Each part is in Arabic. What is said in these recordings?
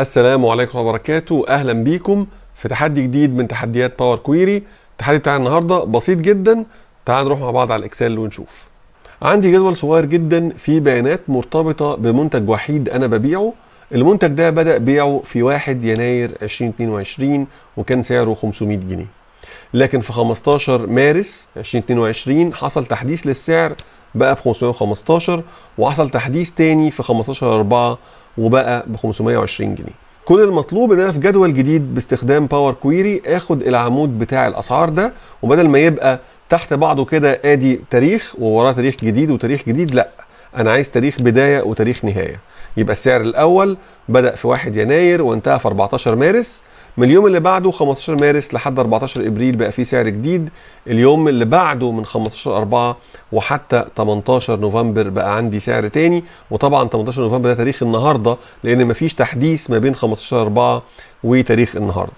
السلام عليكم ورحمة الله وبركاته. اهلا بيكم في تحدي جديد من تحديات باور كويري. التحدي بتاعنا النهارده بسيط جدا، تعالوا نروح مع بعض على الاكسل ونشوف. عندي جدول صغير جدا فيه بيانات مرتبطه بمنتج وحيد انا ببيعه. المنتج ده بدأ بيعه في 1 يناير 2022 وكان سعره 500 جنيه. لكن في 15 مارس 2022 حصل تحديث للسعر بقى ب 515، وحصل تحديث تاني في 15/4 وبقى ب 520 جنيه. كل المطلوب ان انا في جدول جديد باستخدام باور كويري اخد العمود بتاع الاسعار ده، وبدل ما يبقى تحت بعضه كده ادي تاريخ ووراه تاريخ جديد وتاريخ جديد، لا انا عايز تاريخ بدايه وتاريخ نهايه. يبقى السعر الاول بدأ في 1 يناير وانتهى في 14 مارس، من اليوم اللي بعده 15 مارس لحد 14 ابريل بقى فيه سعر جديد، اليوم اللي بعده من 15/4 وحتى 18 نوفمبر بقى عندي سعر تاني. وطبعا 18 نوفمبر ده تاريخ النهارده لان مفيش تحديث ما بين 15/4 وتاريخ النهارده.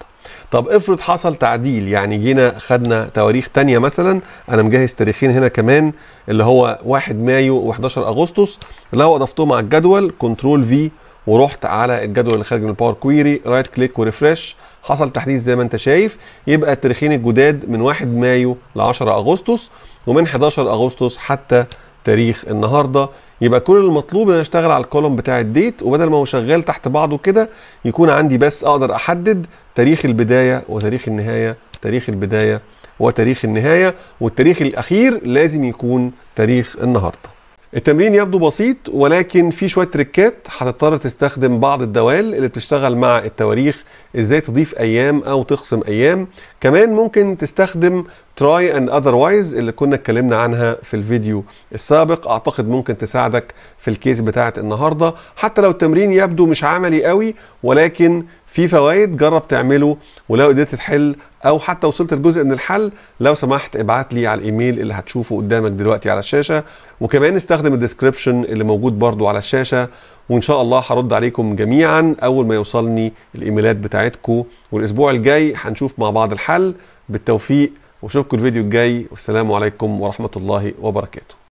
طب افرض حصل تعديل، يعني جينا خدنا تواريخ تانية مثلا، انا مجهز تاريخين هنا كمان اللي هو 1 مايو و11 اغسطس، لو اضفتهم على الجدول كنترول في ورحت على الجدول اللي خارج من الباور كويري رايت كليك وريفرش، حصل تحديث زي ما انت شايف. يبقى التاريخين الجداد من 1 مايو ل10 اغسطس ومن 11 اغسطس حتى تاريخ النهارده. يبقى كل المطلوب ان انا اشتغل على الكولوم بتاع الديت، وبدل ما هو شغال تحت بعضه كده يكون عندي بس اقدر احدد تاريخ البدايه وتاريخ النهايه، تاريخ البدايه وتاريخ النهايه، والتاريخ الاخير لازم يكون تاريخ النهارده. التمرين يبدو بسيط ولكن في شويه تريكات، هتضطر تستخدم بعض الدوال اللي بتشتغل مع التواريخ، ازاي تضيف ايام او تخصم ايام. كمان ممكن تستخدم تراي اند اذروايز اللي كنا اتكلمنا عنها في الفيديو السابق، اعتقد ممكن تساعدك في الكيس بتاعت النهارده. حتى لو التمرين يبدو مش عملي قوي ولكن في فوائد، جرب تعمله، ولو قدرت تحل او حتى وصلت لجزء من الحل لو سمحت ابعت لي على الايميل اللي هتشوفه قدامك دلوقتي على الشاشه، وكمان استخدم الديسكريبشن اللي موجود برضو على الشاشه، وان شاء الله هرد عليكم جميعا اول ما يوصلني الايميلات بتاعتكم. والاسبوع الجاي هنشوف مع بعض الحل. بالتوفيق واشوفكم الفيديو الجاي، والسلام عليكم ورحمه الله وبركاته.